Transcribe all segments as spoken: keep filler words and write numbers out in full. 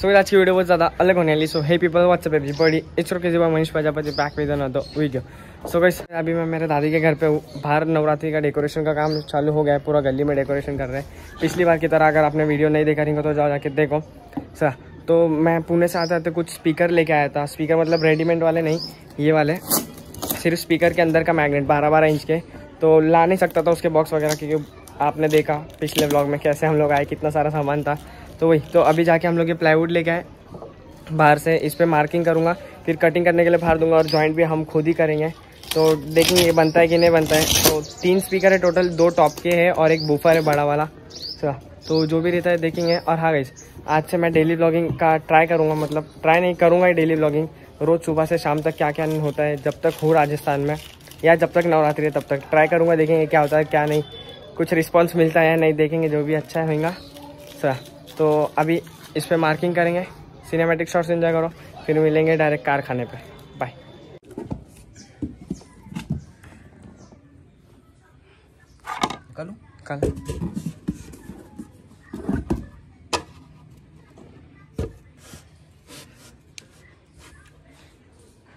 सो आज की वीडियो बहुत ज़्यादा अलग होने वाली। So hey people, what's up everybody, it's okay ji, Manish Prajapati back with another video. So guys, अभी मैं मेरे दादी के घर पे हूँ। बाहर नवरात्रि का डेकोरेशन का काम चालू हो गया है, पूरा गली में डेकोरेशन कर रहे हैं पिछली बार की तरह। अगर आपने वीडियो नहीं देखा रहेंगे तो जाओ जाके देखो। सर तो मैं पुणे से आते आते कुछ स्पीकर लेके आया था। स्पीकर मतलब रेडीमेड वाले नहीं, ये वाले सिर्फ स्पीकर के अंदर का मैग्नेट बारह बारह इंच के। तो ला नहीं सकता था उसके बॉक्स वगैरह, क्योंकि आपने देखा पिछले व्लॉग में कैसे हम लोग आए, कितना सारा सामान था। तो वही, तो अभी जाके हम लोग ये प्लाईवुड लेके आए बाहर से। इस पर मार्किंग करूँगा, फिर कटिंग करने के लिए बाहर दूंगा, और जॉइंट भी हम खुद ही करेंगे। तो देखेंगे ये बनता है कि नहीं बनता है। तो तीन स्पीकर है टोटल, दो टॉप के हैं और एक बूफर है बड़ा वाला। तो जो भी रहता है देखेंगे। और हाँ गाइस, आज से मैं डेली व्लॉगिंग का ट्राई करूँगा, मतलब ट्राई नहीं करूँगा ये डेली व्लॉगिंग। रोज़ सुबह से शाम तक क्या क्या होता है जब तक हो राजस्थान में, या जब तक नवरात्रि है तब तक ट्राई करूँगा। देखेंगे क्या होता है क्या नहीं, कुछ रिस्पॉन्स मिलता है या नहीं, देखेंगे जो भी अच्छा होगा। सर तो अभी इस पे मार्किंग करेंगे, सिनेमैटिक शॉट्स एंजॉय करो, फिर मिलेंगे डायरेक्ट कारखाने पे। बाय। कल कल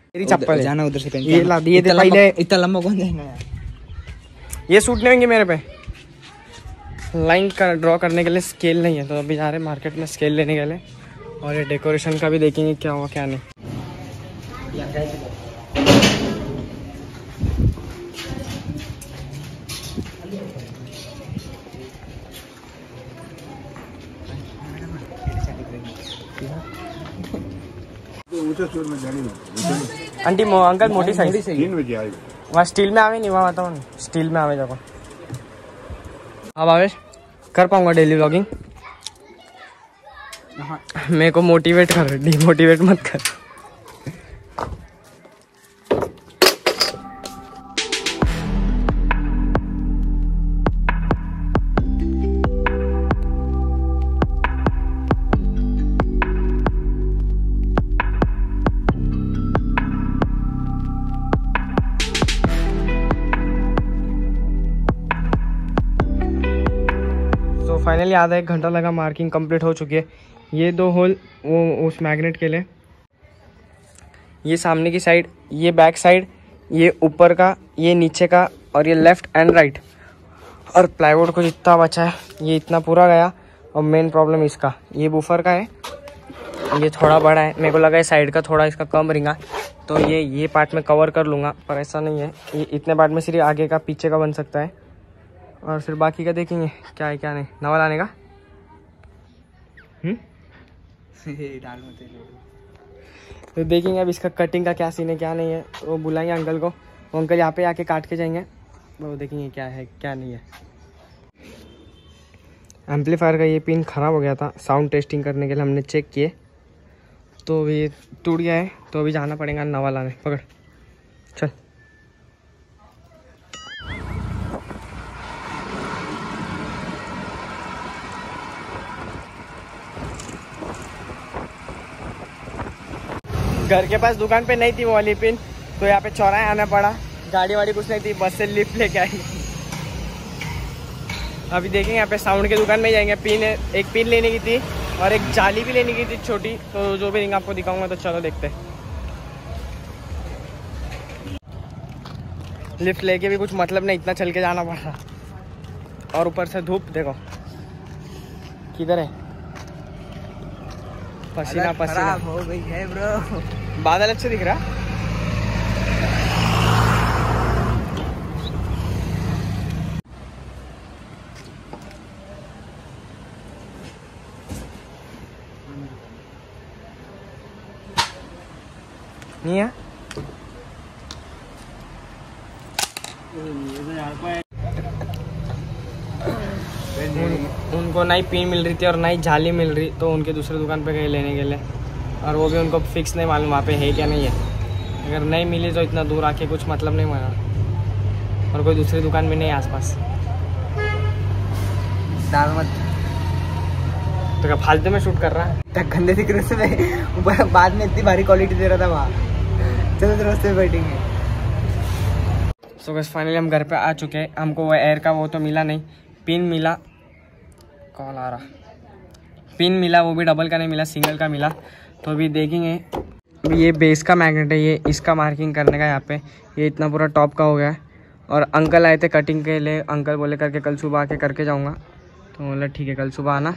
तेरी चप्पल जाना उधर से पहन ये ला दिए थे पहले। इतना लंबा कौन जाएगा यार, ये सूट नहीं होंगे मेरे पे। लाइन का ड्रॉ करने के लिए स्केल नहीं है, तो अभी जा रहे मार्केट में स्केल लेने के लिए। और ये डेकोरेशन का भी देखेंगे क्या हुआ क्या नहीं। आंटी मो अंकल मोटी साइज वहाँ स्टील में आवे नहीं, वहाँ आता हूँ स्टील में आवे जाको। अब आवेश कर पाऊँगा डेली व्लॉगिंग। मेरे को मोटिवेट कर, डिमोटिवेट मत कर। फाइनली आधा एक घंटा लगा, मार्किंग कंप्लीट हो चुकी है। ये दो होल वो उस मैग्नेट के लिए, ये सामने की साइड, ये बैक साइड, ये ऊपर का, ये नीचे का, और ये लेफ्ट एंड राइट। और प्लाईवुड को जितना बचा है ये इतना पूरा गया। और मेन प्रॉब्लम इसका, ये बूफर का है, ये थोड़ा बड़ा है। मेरे को लगा है साइड का थोड़ा इसका कम रिंगा, तो ये ये पार्ट में कवर कर लूँगा, पर ऐसा नहीं है। ये इतने पार्ट में सिर्फ आगे का पीछे का बन सकता है, और फिर बाकी का देखेंगे क्या है क्या नहीं। नवा लाने का तो देखेंगे अब इसका कटिंग का क्या सीन है क्या नहीं है। तो बुलाएंगे अंकल को, वो अंकल यहाँ पे आके काट के जाएंगे, वो देखेंगे क्या है क्या नहीं है। एम्पलीफायर का ये पिन ख़राब हो गया था, साउंड टेस्टिंग करने के लिए हमने चेक किए, तो ये टूट गया है। तो अभी जाना पड़ेगा नवा लाने। पकड़ चल। घर के पास दुकान पे नहीं थी वो वाली पिन, तो यहाँ पे चौराहे आना पड़ा। गाड़ी वाड़ी कुछ नहीं थी, बस से लिफ्ट लेके आई। अभी देखेंगे यहाँ पे साउंड की दुकान में जाएंगे। पिन एक पिन लेने की थी और एक जाली भी लेने की थी छोटी, तो जो भी रिंग आपको दिखाऊंगा। तो चलो देखते हैं। लिफ्ट लेके भी कुछ मतलब नहीं, इतना चल के जाना पड़ रहा। और ऊपर से धूप देखो किधर है, पसीना पसीना हो गई है ब्रो। बादल अच्छे दिख रहा। निया उनको ना ही पिन मिल रही थी और ना ही जाली मिल रही, तो उनके दूसरे दुकान पे गए लेने के लिए। और वो भी उनको फिक्स नहीं मालूम वहाँ पे है क्या नहीं है। अगर नहीं मिली तो इतना दूर आके कुछ मतलब नहीं माना। और कोई दूसरी दुकान भी नहीं आसपास। दाल मत तो क्या फालतू में शूट कर रहा है, तक गंदे दिख रहे ऊपर। बाद में इतनी भारी क्वालिटी दे रहा था वहाँ। चलो तो रास्ते बैठेंगे। सो बस फाइनली हम घर पर आ चुके हैं। हमको वो एयर का वो तो मिला नहीं, पिन मिला। कॉल आ रहा, पिन मिला, वो भी डबल का नहीं मिला, सिंगल का मिला। तो अभी देखेंगे, ये बेस का मैग्नेट है, ये इसका मार्किंग करने का यहाँ पे। ये इतना पूरा टॉप का हो गया है। और अंकल आए थे कटिंग के लिए, अंकल बोले करके कल सुबह आके करके जाऊँगा, तो बोला ठीक है कल सुबह आना।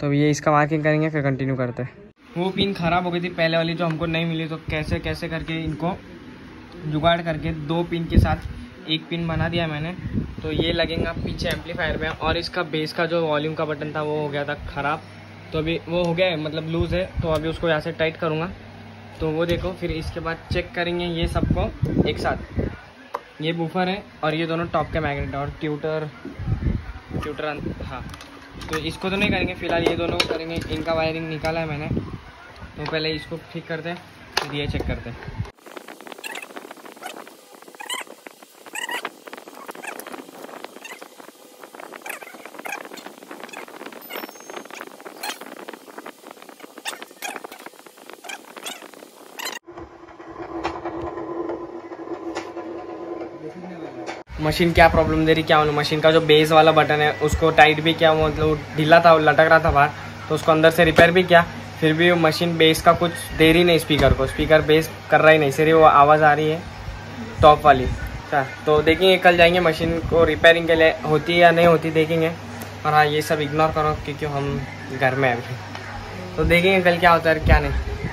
तो ये इसका मार्किंग करेंगे, फिर कंटिन्यू करते हैं। वो पिन ख़राब हो गई थी पहले वाली, जो हमको नहीं मिली, तो कैसे कैसे करके इनको जुगाड़ करके दो पिन के साथ एक पिन बना दिया मैंने। तो ये लगेगा पीछे एम्पलीफायर में। और इसका बेस का जो वॉल्यूम का बटन था वो हो गया था ख़राब, तो अभी वो हो गया है, मतलब लूज़ है, तो अभी उसको यहाँ से टाइट करूँगा। तो वो देखो, फिर इसके बाद चेक करेंगे ये सबको एक साथ। ये बूफर है और ये दोनों टॉप के मैग्नेट और ट्यूटर ट्यूटर हाँ, तो इसको तो नहीं करेंगे फिलहाल, ये दोनों को करेंगे। इनका वायरिंग निकाला है मैंने, तो पहले इसको ठीक करते हैं, फिर ये चेक करते हैं। मशीन क्या प्रॉब्लम दे रही क्या होने, मशीन का जो बेस वाला बटन है उसको टाइट भी किया, मतलब ढीला था, लटक रहा था बाहर, तो उसको अंदर से रिपेयर भी किया, फिर भी वो मशीन बेस का कुछ दे रही नहीं स्पीकर को, स्पीकर बेस कर रहा ही नहीं, सिर्फ वो आवाज़ आ रही है टॉप वाली। तो देखेंगे कल जाएंगे मशीन को रिपेयरिंग के लिए, होती है या नहीं होती देखेंगे। और हाँ, ये सब इग्नोर करो क्योंकि हम घर में हैं अभी, तो देखेंगे कल क्या होता है क्या नहीं।